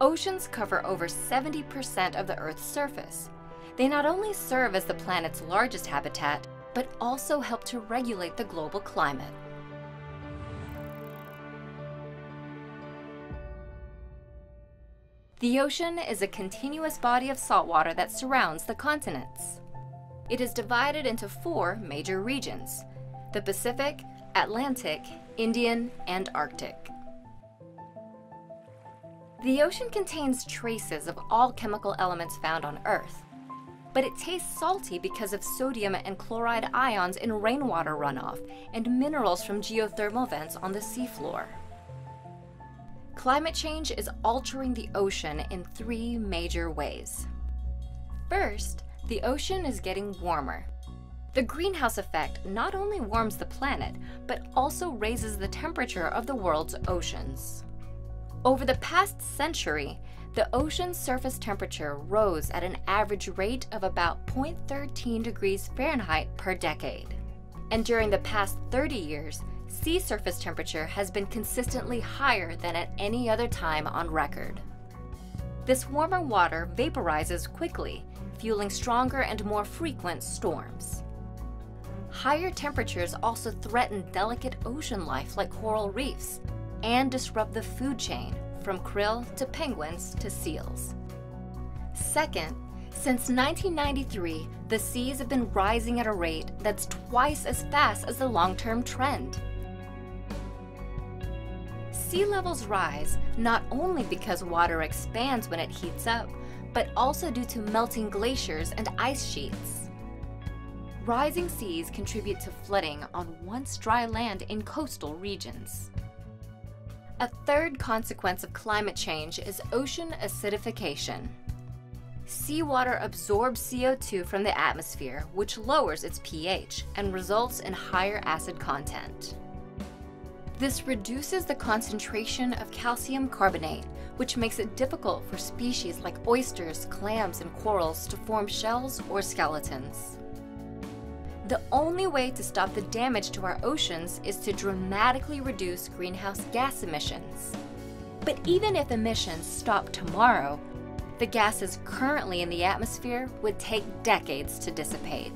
Oceans cover over 70% of the Earth's surface. They not only serve as the planet's largest habitat, but also help to regulate the global climate. The ocean is a continuous body of saltwater that surrounds the continents. It is divided into four major regions: the Pacific, Atlantic, Indian, and Arctic. The ocean contains traces of all chemical elements found on Earth, but it tastes salty because of sodium and chloride ions in rainwater runoff and minerals from geothermal vents on the seafloor. Climate change is altering the ocean in three major ways. First, the ocean is getting warmer. The greenhouse effect not only warms the planet, but also raises the temperature of the world's oceans. Over the past century, the ocean's surface temperature rose at an average rate of about 0.13 degrees Fahrenheit per decade. And during the past 30 years, sea surface temperature has been consistently higher than at any other time on record. This warmer water vaporizes quickly, fueling stronger and more frequent storms. Higher temperatures also threaten delicate ocean life like coral reefs, and disrupt the food chain, from krill to penguins to seals. Second, since 1993, the seas have been rising at a rate that's twice as fast as the long-term trend. Sea levels rise not only because water expands when it heats up, but also due to melting glaciers and ice sheets. Rising seas contribute to flooding on once dry land in coastal regions. A third consequence of climate change is ocean acidification. Seawater absorbs CO2 from the atmosphere, which lowers its pH and results in higher acid content. This reduces the concentration of calcium carbonate, which makes it difficult for species like oysters, clams, and corals to form shells or skeletons. The only way to stop the damage to our oceans is to dramatically reduce greenhouse gas emissions. But even if emissions stopped tomorrow, the gases currently in the atmosphere would take decades to dissipate.